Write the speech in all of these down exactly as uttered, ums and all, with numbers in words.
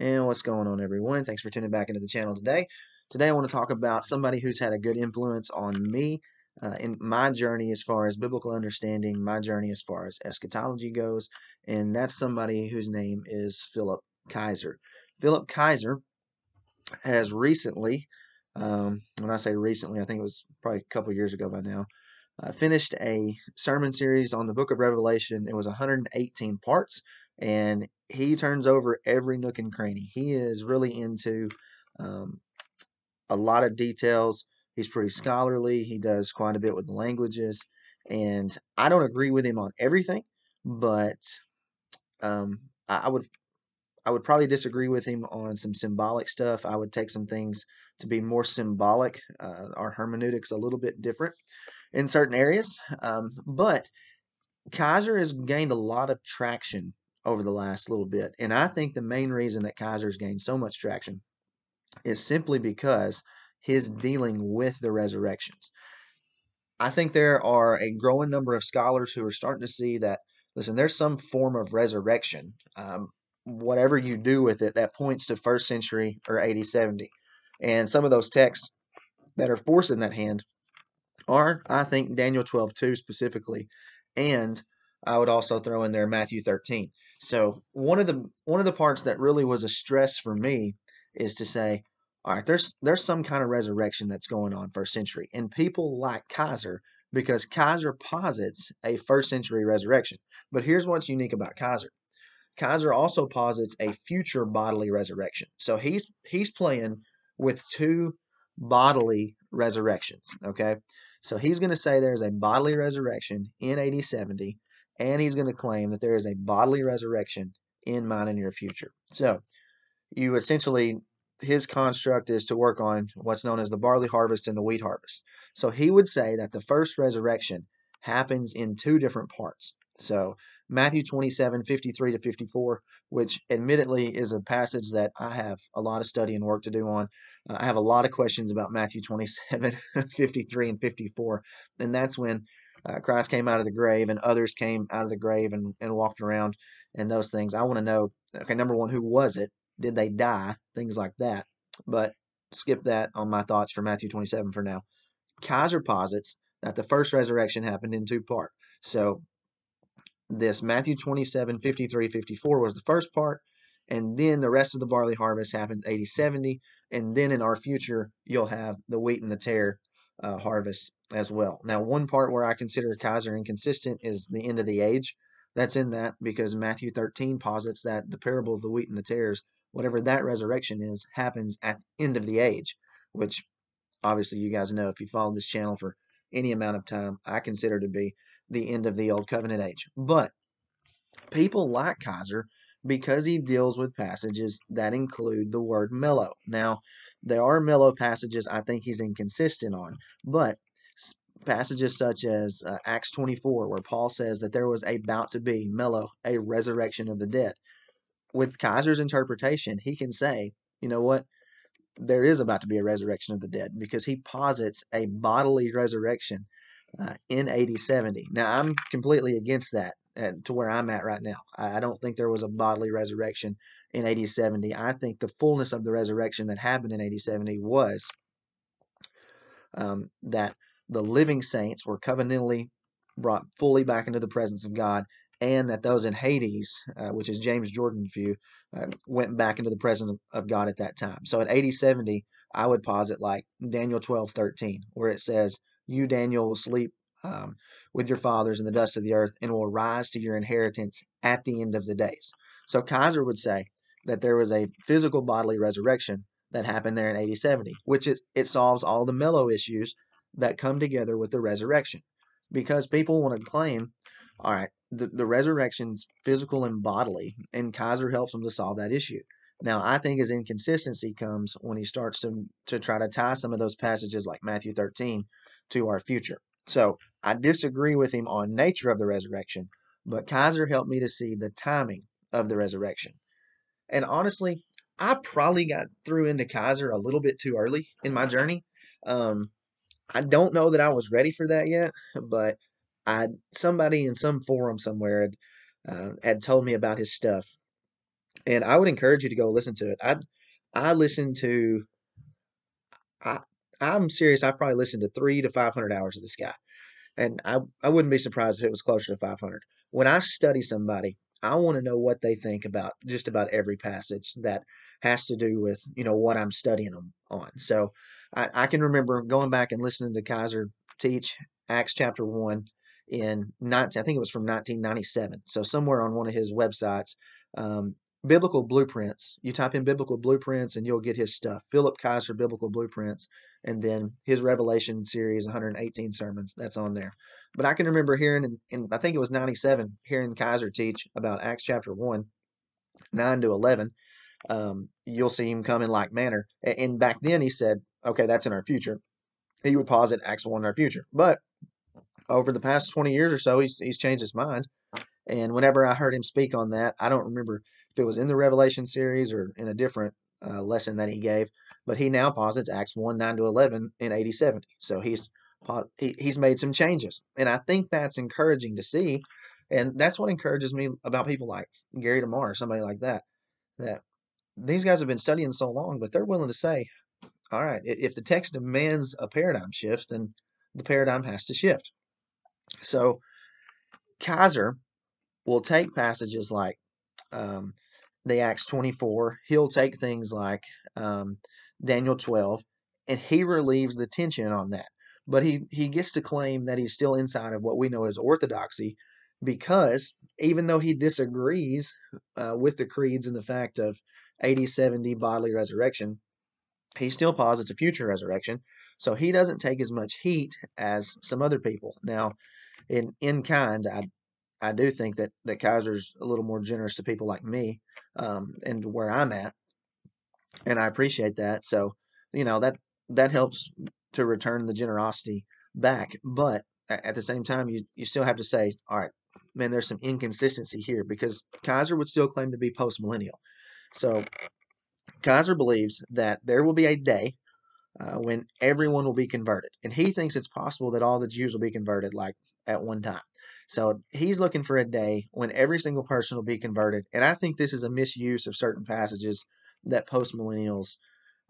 And what's going on, everyone? Thanks for tuning back into the channel today. Today I want to talk about somebody who's had a good influence on me uh, in my journey as far as biblical understanding, my journey as far as eschatology goes, and that's somebody whose name is Philip Kayser. Philip Kayser has recently, um, when I say recently, I think it was probably a couple years ago by now, uh, finished a sermon series on the book of Revelation. It was one hundred eighteen parts, and he turns over every nook and cranny. He is really into um, a lot of details. He's pretty scholarly. He does quite a bit with the languages. And I don't agree with him on everything, but um, I, I would I would probably disagree with him on some symbolic stuff. I would take some things to be more symbolic. Uh, our hermeneutics a little bit different in certain areas. Um, but Kayser has gained a lot of traction over the last little bit. And I think the main reason that Kayser's gained so much traction is simply because his dealing with the resurrections. I think there are a growing number of scholars who are starting to see that, listen, there's some form of resurrection. Um, whatever you do with it, that points to first century or A D seventy. And some of those texts that are forcing that hand are, I think, Daniel twelve two specifically, and I would also throw in there Matthew thirteen. So one of the one of the parts that really was a stress for me is to say, all right, there's there's some kind of resurrection that's going on first century, and people like Kayser because Kayser posits a first century resurrection. But here's what's unique about Kayser: Kayser also posits a future bodily resurrection. So he's he's playing with two bodily resurrections. Okay, so he's going to say there's a bodily resurrection in A D seventy. And he's going to claim that there is a bodily resurrection in mine and your future. So you essentially, his construct is to work on what's known as the barley harvest and the wheat harvest. So he would say that the first resurrection happens in two different parts. So Matthew twenty-seven, fifty-three to fifty-four, which admittedly is a passage that I have a lot of study and work to do on. Uh, I have a lot of questions about Matthew twenty-seven, fifty-three and fifty-four. And that's when Uh, Christ came out of the grave and others came out of the grave and, and walked around and those things. I want to know, okay, number one, who was it? Did they die? Things like that. But skip that on my thoughts for Matthew twenty-seven for now. Kayser posits that the first resurrection happened in two part. So this Matthew twenty-seven, fifty-three, fifty-four was the first part. And then the rest of the barley harvest happened A D seventy. And then in our future, you'll have the wheat and the tare Uh, harvest as well. Now, one part where I consider Kayser inconsistent is the end of the age. That's in that because Matthew thirteen posits that the parable of the wheat and the tares, whatever that resurrection is, happens at the end of the age, which obviously you guys know if you followed this channel for any amount of time, I consider to be the end of the old covenant age. But people like Kayser because he deals with passages that include the word mellow. Now, there are mellow passages I think he's inconsistent on, but passages such as uh, Acts twenty-four, where Paul says that there was about to be mellow, a resurrection of the dead. With Kayser's interpretation, he can say, you know what, there is about to be a resurrection of the dead because he posits a bodily resurrection uh, in A D seventy. Now, I'm completely against that. To where I'm at right now. I don't think there was a bodily resurrection in A D seventy. I think the fullness of the resurrection that happened in A D seventy was um, that the living saints were covenantally brought fully back into the presence of God, and that those in Hades, uh, which is James Jordan's view, uh, went back into the presence of God at that time. So at A D seventy, I would posit like Daniel twelve thirteen, where it says, "You, Daniel, will sleep Um, with your fathers in the dust of the earth and will rise to your inheritance at the end of the days." So Kayser would say that there was a physical bodily resurrection that happened there in A D seventy, which is, it solves all the mellow issues that come together with the resurrection. Because people want to claim, all right, the, the resurrection's physical and bodily, and Kayser helps them to solve that issue. Now, I think his inconsistency comes when he starts to, to try to tie some of those passages like Matthew thirteen to our future. So I disagree with him on nature of the resurrection, but Kayser helped me to see the timing of the resurrection. And honestly, I probably got through into Kayser a little bit too early in my journey. Um, I don't know that I was ready for that yet, but I somebody in some forum somewhere had, uh, had told me about his stuff. And I would encourage you to go listen to it. I I listened to, I, I'm serious, I probably listened to three to five hundred hours of this guy. And I, I wouldn't be surprised if it was closer to five hundred. When I study somebody, I want to know what they think about just about every passage that has to do with, you know, what I'm studying them on. So I, I can remember going back and listening to Kayser teach Acts chapter one in, nineteen I think it was from nineteen ninety-seven. So somewhere on one of his websites, um, Biblical Blueprints. You type in Biblical Blueprints and you'll get his stuff. Philip Kayser, Biblical Blueprints, and then his Revelation series, one hundred eighteen sermons, that's on there. But I can remember hearing, and, and I think it was ninety-seven, hearing Kayser teach about Acts chapter one, nine to eleven. Um, you'll see him come in like manner. And back then he said, okay, that's in our future. He would posit Acts one in our future. But over the past twenty years or so, he's, he's changed his mind. And whenever I heard him speak on that, I don't remember if it was in the Revelation series or in a different uh, lesson that he gave, but he now posits Acts one, nine to eleven in A D seventy. So he's he, he's made some changes. And I think that's encouraging to see. And that's what encourages me about people like Gary DeMar or somebody like that, that these guys have been studying so long, but they're willing to say, all right, if the text demands a paradigm shift, then the paradigm has to shift. So Kayser will take passages like um, the Acts twenty-four. He'll take things like um, Daniel twelve, and he relieves the tension on that. But he, he gets to claim that he's still inside of what we know as orthodoxy, because even though he disagrees uh, with the creeds and the fact of A D seventy bodily resurrection, he still posits a future resurrection, so he doesn't take as much heat as some other people. Now, in in kind, I I do think that that Kayser's a little more generous to people like me, um, and where I'm at, and I appreciate that. So, you know, that that helps to return the generosity back. But at the same time, you you still have to say, all right, man, there's some inconsistency here, because Kayser would still claim to be postmillennial. So Kayser believes that there will be a day uh, when everyone will be converted. And he thinks it's possible that all the Jews will be converted, like, at one time. So he's looking for a day when every single person will be converted. And I think this is a misuse of certain passages that postmillennials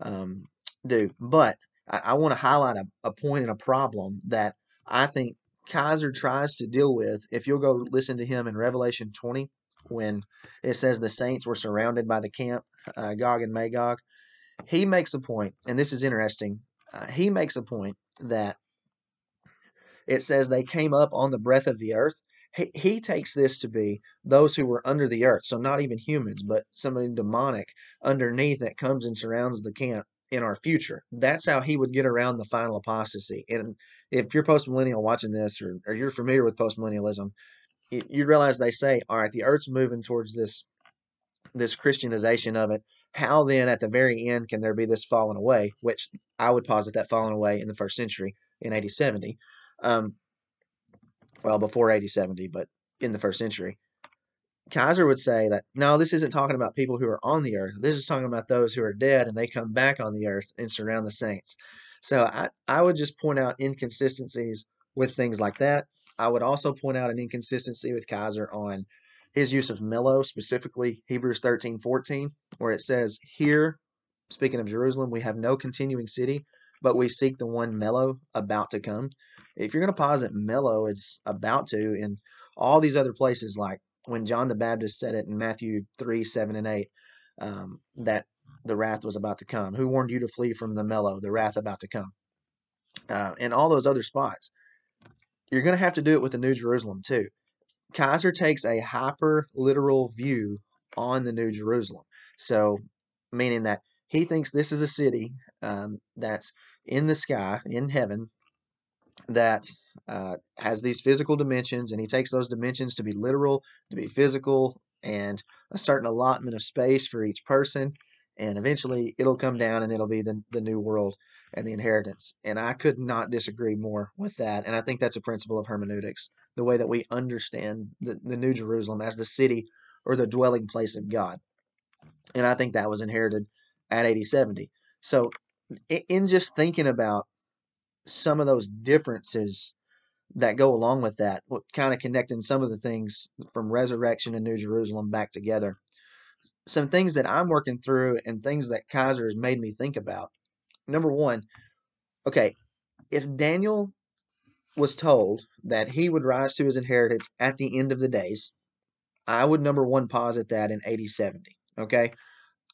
um, do. But I, I want to highlight a, a point and a problem that I think Kayser tries to deal with. If you'll go listen to him in Revelation twenty, when it says the saints were surrounded by the camp, uh, Gog and Magog, he makes a point, and this is interesting. Uh, he makes a point that it says they came up on the breath of the earth. He, he takes this to be those who were under the earth, so not even humans, but something demonic underneath that comes and surrounds the camp in our future. That's how he would get around the final apostasy. And if you're postmillennial watching this, or, or you're familiar with postmillennialism, you realize they say, all right, the earth's moving towards this this Christianization of it. How then at the very end can there be this falling away, which I would posit that falling away in the first century in A D seventy. Um, well, before A D seventy, but in the first century. Kayser would say that, no, this isn't talking about people who are on the earth. This is talking about those who are dead and they come back on the earth and surround the saints. So I, I would just point out inconsistencies with things like that. I would also point out an inconsistency with Kayser on his use of melo, specifically Hebrews thirteen fourteen, where it says, here, speaking of Jerusalem, we have no continuing city, but we seek the one melo, about to come. If you're going to posit melo, it's about to, in all these other places, like when John the Baptist said it in Matthew three, seven, and eight, um, that the wrath was about to come. Who warned you to flee from the melo, the wrath about to come? Uh, and all those other spots. You're going to have to do it with the New Jerusalem too. Kayser takes a hyper-literal view on the New Jerusalem. So, meaning that he thinks this is a city um, that's in the sky, in heaven, that uh, has these physical dimensions, and he takes those dimensions to be literal, to be physical, and a certain allotment of space for each person, and eventually it'll come down and it'll be the, the new world and the inheritance. And I could not disagree more with that. And I think that's a principle of hermeneutics, the way that we understand the, the New Jerusalem as the city or the dwelling place of God. And I think that was inherited at A D seventy. So in just thinking about some of those differences that go along with that, kind of connecting some of the things from resurrection and New Jerusalem back together, some things that I'm working through and things that Kayser has made me think about. Number one, okay, if Daniel was told that he would rise to his inheritance at the end of the days, I would, number one, posit that in eighty seventy, okay?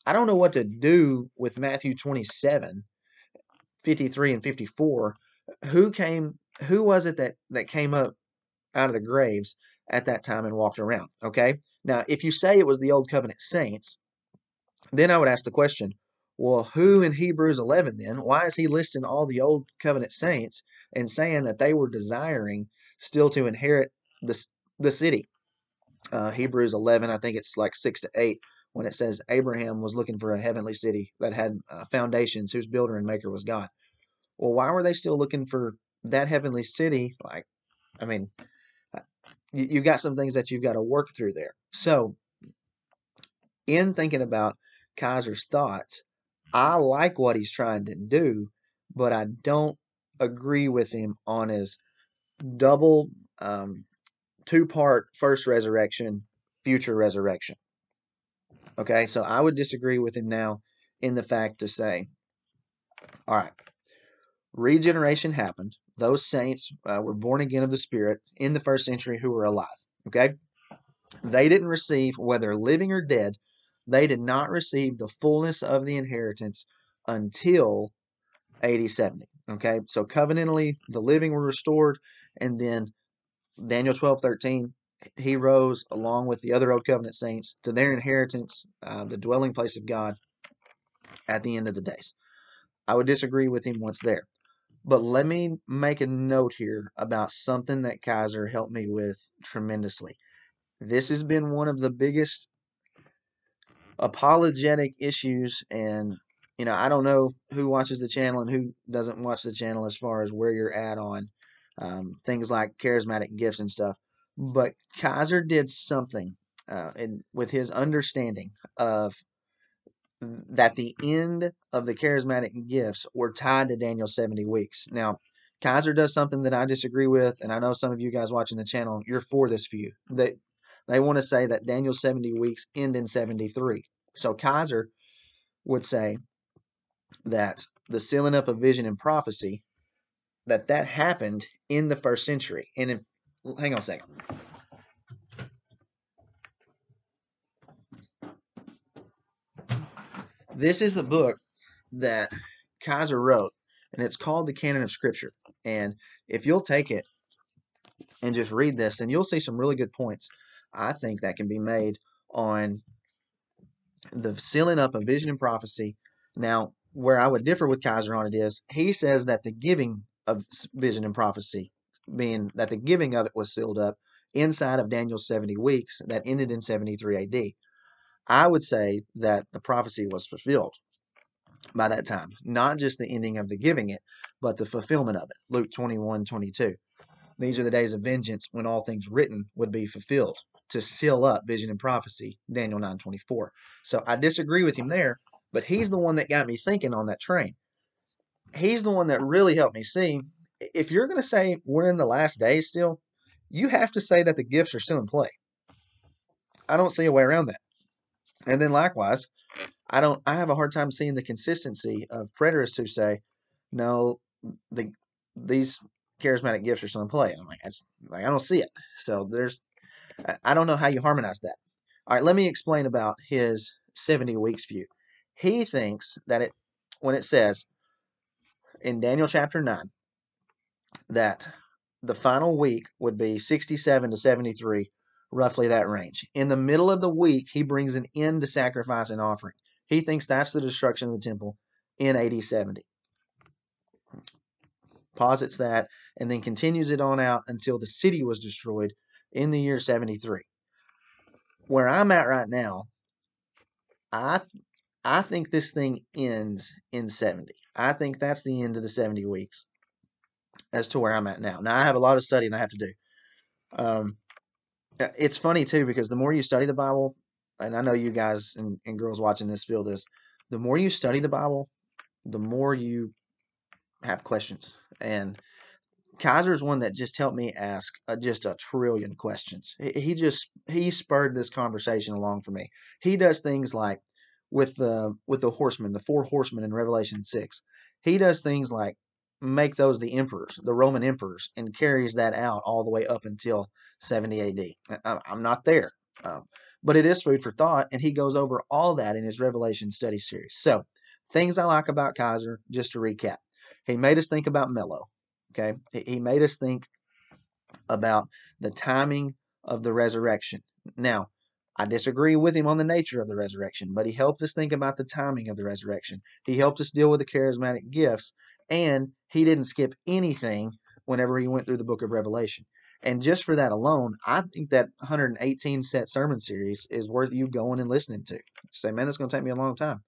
I don't know what to do with Matthew twenty-seven, fifty-three and fifty-four. Who came, who was it that, that came up out of the graves at that time and walked around, okay? Now, if you say it was the Old Covenant saints, then I would ask the question, well, who in Hebrews eleven then? Why is he listing all the Old Covenant saints and saying that they were desiring still to inherit the, the city? Uh, Hebrews eleven, I think it's like six to eight, when it says Abraham was looking for a heavenly city that had uh, foundations whose builder and maker was God. Well, why were they still looking for that heavenly city? Like, I mean, you, you've got some things that you've got to work through there. So, in thinking about Kayser's thoughts, I like what he's trying to do, but I don't agree with him on his double um, two-part first resurrection, future resurrection. Okay, so I would disagree with him now in the fact to say, all right, regeneration happened. Those saints uh, were born again of the Spirit in the first century who were alive. Okay, they didn't receive, whether living or dead, they did not receive the fullness of the inheritance until A D seventy. Okay, so covenantally, the living were restored, and then Daniel twelve thirteen, he rose along with the other Old Covenant saints to their inheritance, uh, the dwelling place of God at the end of the days. I would disagree with him once there. But let me make a note here about something that Kayser helped me with tremendously. This has been one of the biggest apologetic issues, and you know, I don't know who watches the channel and who doesn't watch the channel as far as where you're at on um, things like charismatic gifts and stuff. But Kayser did something uh, in, with his understanding of that the end of the charismatic gifts were tied to Daniel's seventy weeks. Now, Kayser does something that I disagree with, and I know some of you guys watching the channel, you're for this view. They, they want to say that Daniel's seventy weeks end in seventy-three. So Kayser would say that the sealing up of vision and prophecy, that that happened in the first century. And if, hang on a second. This is the book that Kayser wrote, and it's called The Canon of Scripture. And if you'll take it and just read this, and you'll see some really good points, I think, that can be made on the sealing up of vision and prophecy. Now, where I would differ with Kayser on it is, he says that the giving of vision and prophecy, being that the giving of it was sealed up inside of Daniel's seventy weeks, that ended in seventy-three A D. I would say that the prophecy was fulfilled by that time, not just the ending of the giving it, but the fulfillment of it. Luke twenty-one twenty-two. These are the days of vengeance when all things written would be fulfilled, to seal up vision and prophecy, Daniel nine twenty-four. So I disagree with him there, but he's the one that got me thinking on that train. He's the one that really helped me see, if you're going to say we're in the last days still, you have to say that the gifts are still in play. I don't see a way around that. And then likewise, I don't. I have a hard time seeing the consistency of preterists who say, no, the, these charismatic gifts are still in play. And I'm like, I, just, like, I don't see it. So there's, I don't know how you harmonize that. All right, let me explain about his seventy weeks view. He thinks that it, when it says in Daniel chapter nine that the final week would be sixty-seven to seventy-three, roughly that range. In the middle of the week, he brings an end to sacrifice and offering. He thinks that's the destruction of the temple in A D seventy. Posits that and then continues it on out until the city was destroyed in the year seventy-three. Where I'm at right now, I th- I think this thing ends in seventy. I think that's the end of the seventy weeks as to where I'm at now. Now, I have a lot of studying I have to do. Um, it's funny, too, because the more you study the Bible, and I know you guys and, and girls watching this feel this, the more you study the Bible, the more you have questions. And Kayser is one that just helped me ask uh, just a trillion questions. He, he just he spurred this conversation along for me. He does things like with the with the horsemen, the four horsemen in Revelation six. He does things like make those the emperors, the Roman emperors, and carries that out all the way up until seventy A D. I, I'm not there, um, but it is food for thought, and he goes over all that in his Revelation study series. So, things I like about Kayser, just to recap, he made us think about Melo. Okay, he made us think about the timing of the resurrection. Now, I disagree with him on the nature of the resurrection, but he helped us think about the timing of the resurrection. He helped us deal with the charismatic gifts, and he didn't skip anything whenever he went through the book of Revelation. And just for that alone, I think that one hundred eighteen set sermon series is worth you going and listening to. You say, man, that's going to take me a long time.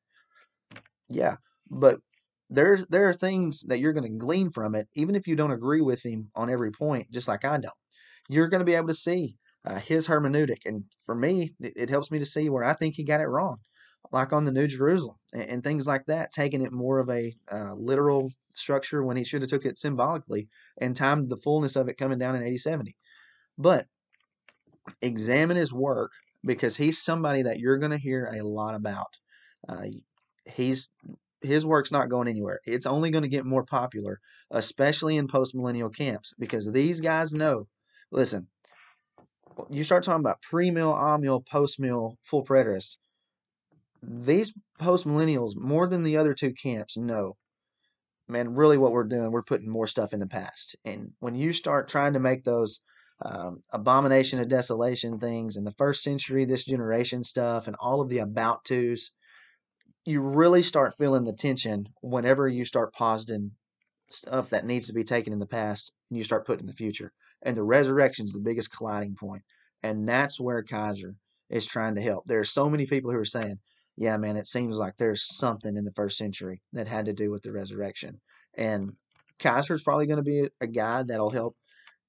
Yeah, but There, there are things that you're going to glean from it, even if you don't agree with him on every point, just like I don't. You're going to be able to see uh, his hermeneutic. And for me, it, it helps me to see where I think he got it wrong, like on the New Jerusalem and, and things like that, taking it more of a uh, literal structure when he should have took it symbolically and timed the fullness of it coming down in A D seventy. But examine his work, because he's somebody that you're going to hear a lot about. Uh, he's... His work's not going anywhere. It's only going to get more popular, especially in post-millennial camps, because these guys know. Listen, you start talking about pre-mill, amill, post-mill, full preterists. These post-millennials, more than the other two camps, know, man, really what we're doing, we're putting more stuff in the past. And when you start trying to make those um, abomination of desolation things and the first century, this generation stuff, and all of the about-tos, you really start feeling the tension whenever you start positing stuff that needs to be taken in the past and you start putting in the future. And the resurrection is the biggest colliding point. And that's where Kayser is trying to help. There are so many people who are saying, yeah, man, it seems like there's something in the first century that had to do with the resurrection. And Kayser is probably going to be a guy that'll help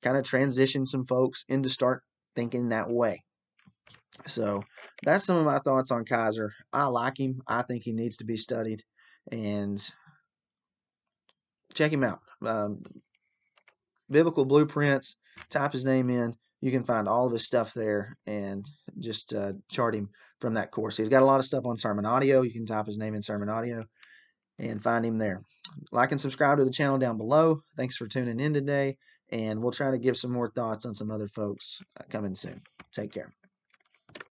kind of transition some folks into start thinking that way. So that's some of my thoughts on Kayser. I like him. I think he needs to be studied, and check him out. Um, Biblical Blueprints, type his name in. You can find all of his stuff there and just uh, chart him from that course. He's got a lot of stuff on Sermon Audio. You can type his name in Sermon Audio and find him there. Like and subscribe to the channel down below. Thanks for tuning in today, and we'll try to give some more thoughts on some other folks uh, coming soon. Take care.